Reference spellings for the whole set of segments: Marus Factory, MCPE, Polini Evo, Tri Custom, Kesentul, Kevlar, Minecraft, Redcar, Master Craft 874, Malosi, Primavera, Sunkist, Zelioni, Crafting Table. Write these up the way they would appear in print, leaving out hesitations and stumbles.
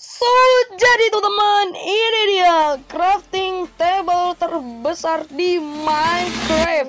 So, jadi tuh teman, ini dia crafting table terbesar di Minecraft.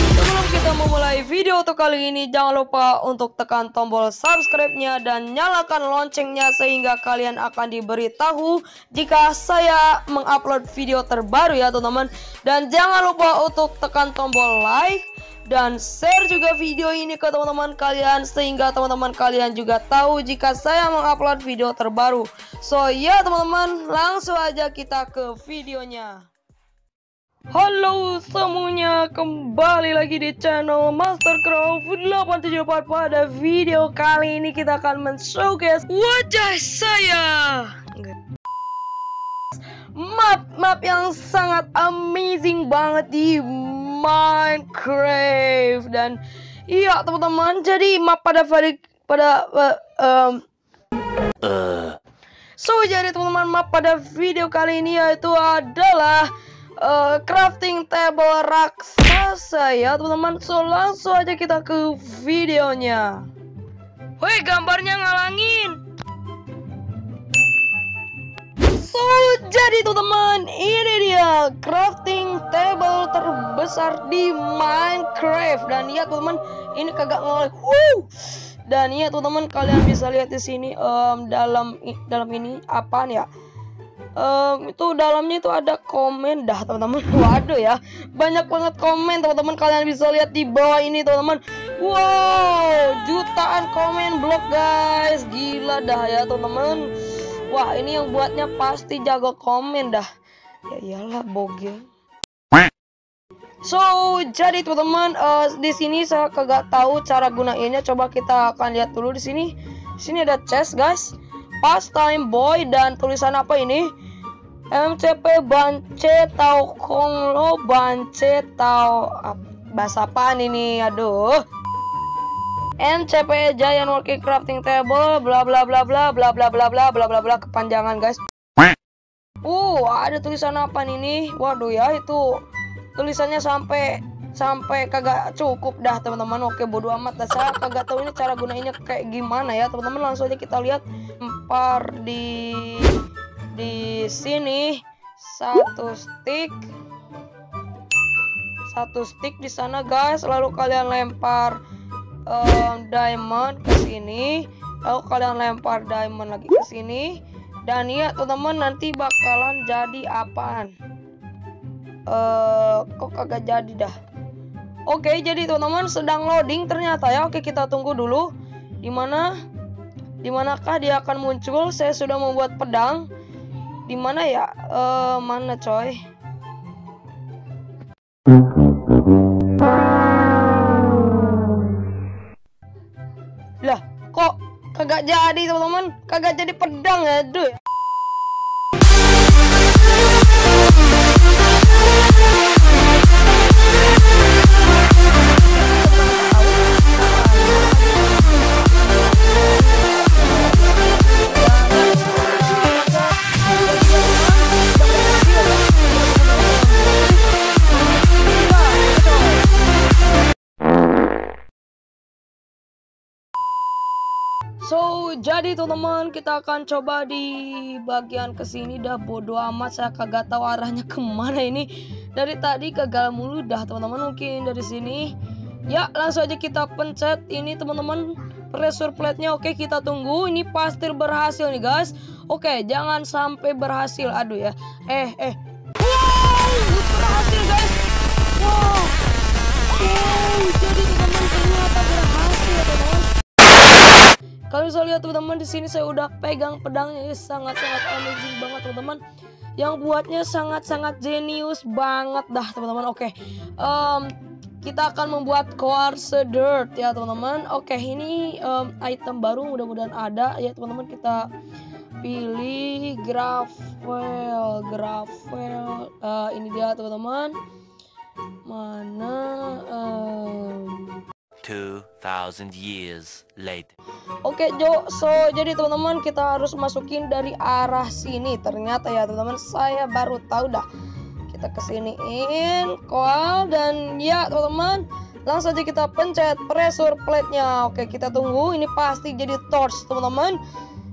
Sebelum kita memulai video tuh kali ini, jangan lupa untuk tekan tombol subscribe-nya dan nyalakan loncengnya sehingga kalian akan diberitahu jika saya mengupload video terbaru ya teman-teman. Dan jangan lupa untuk tekan tombol like dan share juga video ini ke teman-teman kalian, sehingga teman-teman kalian juga tahu jika saya mengupload video terbaru. So ya teman-teman, langsung aja kita ke videonya. Halo semuanya, kembali lagi di channel Master Craft 874. Pada video kali ini kita akan men-showcase wajah saya, map yang sangat amazing banget di Minecraft. Dan iya teman-teman, jadi map jadi teman-teman, map pada video kali ini yaitu adalah crafting table raksasa ya teman-teman. So langsung aja kita ke videonya. Woi, gambarnya ngalangin. So, jadi teman-teman, ini dia crafting table terbesar di Minecraft. Dan ya teman-teman, ini kagak ngelag. Dan ya teman-teman, kalian bisa lihat di sini dalam ini apaan ya? Itu dalamnya itu ada komen dah teman-teman. Waduh ya, banyak banget komen teman-teman. Kalian bisa lihat di bawah ini teman-teman. Wow, jutaan komen blog guys. Gila dah ya teman-teman. Wah, ini yang buatnya pasti jago komen dah. Ya iyalah, bogel. So, jadi teman-teman, di sini saya kagak tahu cara gunainnya. Coba kita akan lihat dulu di sini. Di sini ada chest, guys. Pastime boy, dan tulisan apa ini? MCP bance tau kong lo bance tau bahasa apaan ini? Aduh. MCPE Giant Working Crafting Table bla bla bla bla bla bla bla bla bla bla bla, kepanjangan guys. Ada tulisan apa ini? Waduh ya, itu tulisannya sampai kagak cukup dah teman-teman. Oke, bodo amat dah, saya kagak tahu ini cara gunainnya kayak gimana ya teman-teman. Langsung aja kita lihat empar di sini. Satu stick di sana guys, lalu kalian lempar diamond ke sini, lalu kalian lempar diamond lagi ke sini, dan ya teman-teman nanti bakalan jadi apaan? Kok kagak jadi dah. Oke, jadi teman-teman sedang loading ternyata ya. Oke, kita tunggu dulu. Dimanakah dia akan muncul? Saya sudah membuat pedang. Dimana ya? Mana coy? Kagak jadi teman-teman, kagak jadi pedang ya, aduh. So, jadi teman-teman kita akan coba di bagian kesini dah. Bodo amat, saya kagak tahu arahnya kemana ini. Dari tadi gagal mulu dah teman-teman. Mungkin dari sini. Ya, langsung aja kita pencet ini teman-teman pressure plate-nya. Oke, kita tunggu. Ini pasti berhasil nih guys. Oke, jangan sampai berhasil. Aduh ya. Wow, berhasil guys. Wow. Jadi teman-teman ternyata berhasil teman-teman. Kalian bisa lihat teman-teman, di sini saya udah pegang pedangnya. Ini sangat-sangat amazing banget teman-teman. Yang buatnya sangat-sangat jenius banget dah teman-teman. Oke, kita akan membuat quartz dirt ya teman-teman. Oke, ini item baru, mudah-mudahan ada ya teman-teman. Kita pilih gravel. Ini dia teman-teman. Mana? 2000 years later. Oke, so jadi teman-teman kita harus masukin dari arah sini ternyata ya teman-teman. Saya baru tahu dah. kita kesiniin koal, dan ya teman-teman langsung aja kita pencet pressure plate-nya. Oke, kita tunggu, ini pasti jadi torch teman-teman.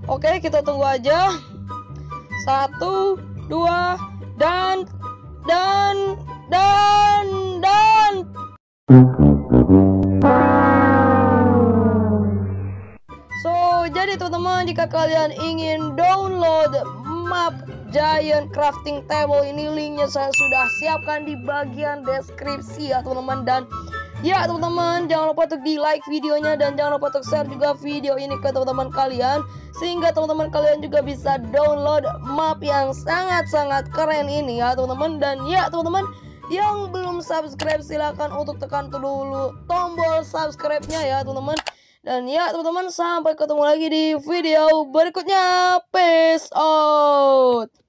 Oke, kita tunggu aja. 1, 2 dan jadi teman-teman, jika kalian ingin download map Giant Crafting Table ini, linknya saya sudah siapkan di bagian deskripsi ya teman-teman. Dan ya teman-teman, jangan lupa untuk di like videonya dan jangan lupa untuk share juga video ini ke teman-teman kalian, sehingga teman-teman kalian juga bisa download map yang sangat-sangat keren ini ya teman-teman. Dan ya teman-teman yang belum subscribe, silahkan untuk tekan dulu tombol subscribe-nya ya teman-teman. Dan ya teman-teman, sampai ketemu lagi di video berikutnya. Peace out.